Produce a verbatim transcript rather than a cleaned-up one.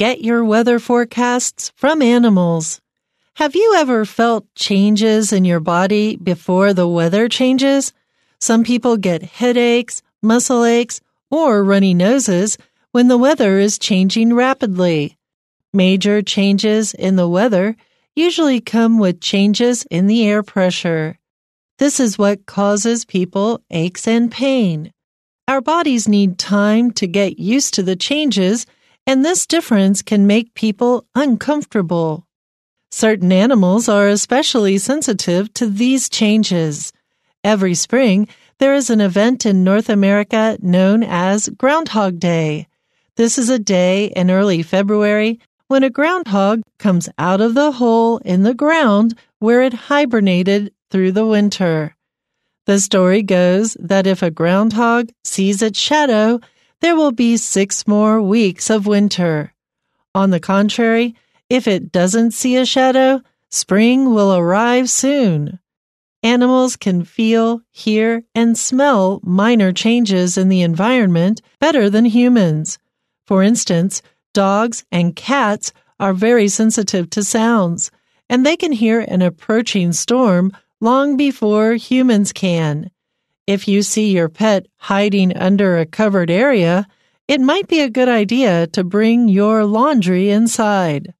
Get your weather forecasts from animals. Have you ever felt changes in your body before the weather changes? Some people get headaches, muscle aches, or runny noses when the weather is changing rapidly. Major changes in the weather usually come with changes in the air pressure. This is what causes people aches and pain. Our bodies need time to get used to the changes, and this difference can make people uncomfortable. Certain animals are especially sensitive to these changes. Every spring, there is an event in North America known as Groundhog Day. This is a day in early February when a groundhog comes out of the hole in the ground where it hibernated through the winter. The story goes that if a groundhog sees its shadow, there will be six more weeks of winter. On the contrary, if it doesn't see a shadow, spring will arrive soon. Animals can feel, hear, and smell minor changes in the environment better than humans. For instance, dogs and cats are very sensitive to sounds, and they can hear an approaching storm long before humans can. If you see your pet hiding under a covered area, it might be a good idea to bring your laundry inside.